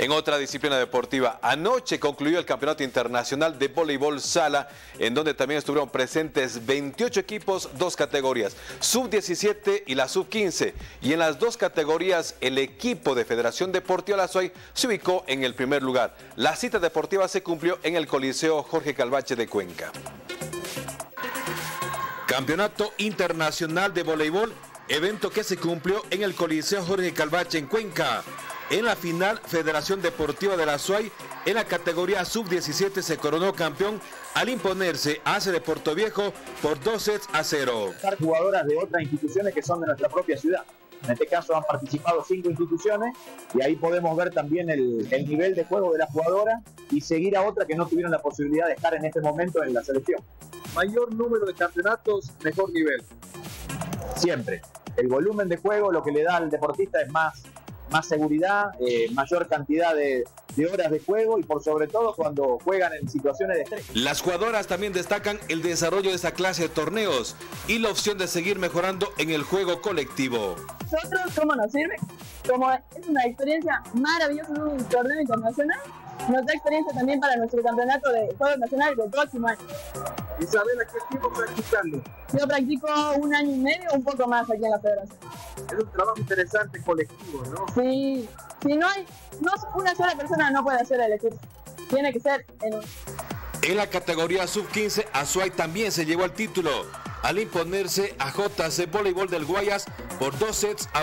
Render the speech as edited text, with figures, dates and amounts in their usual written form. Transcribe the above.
En otra disciplina deportiva, anoche concluyó el Campeonato Internacional de Voleibol Sala, en donde también estuvieron presentes 28 equipos, dos categorías, sub-17 y la sub-15. Y en las dos categorías, el equipo de Federación Deportiva del Azuay se ubicó en el primer lugar. La cita deportiva se cumplió en el Coliseo Jorge Calvache de Cuenca. Campeonato Internacional de Voleibol, evento que se cumplió en el Coliseo Jorge Calvache en Cuenca. En la final, Federación Deportiva del Azuay, en la categoría sub-17 se coronó campeón al imponerse a CD de Puerto Viejo por 2 sets a 0. Jugadoras de otras instituciones que son de nuestra propia ciudad. En este caso han participado 5 instituciones y ahí podemos ver también el nivel de juego de la jugadora y seguir a otras que no tuvieron la posibilidad de estar en este momento en la selección. Mayor número de campeonatos, mejor nivel. Siempre. El volumen de juego lo que le da al deportista es más seguridad, mayor cantidad de horas de juego y por sobre todo cuando juegan en situaciones de estrés. Las jugadoras también destacan el desarrollo de esta clase de torneos y la opción de seguir mejorando en el juego colectivo. Nosotros, ¿cómo nos sirve? Como es una experiencia maravillosa en un torneo internacional, nos da experiencia también para nuestro campeonato de Juegos Nacionales del próximo año. Isabela, ¿qué tiempo practicando? Yo practico 1 año y medio, un poco más aquí en la federación. Es un trabajo interesante colectivo, ¿no? Sí, si no hay, una sola persona no puede hacer el equipo, tiene que ser en un... En la categoría sub-15, Azuay también se llevó el título, al imponerse a J.C. Voleibol del Guayas por 2 sets a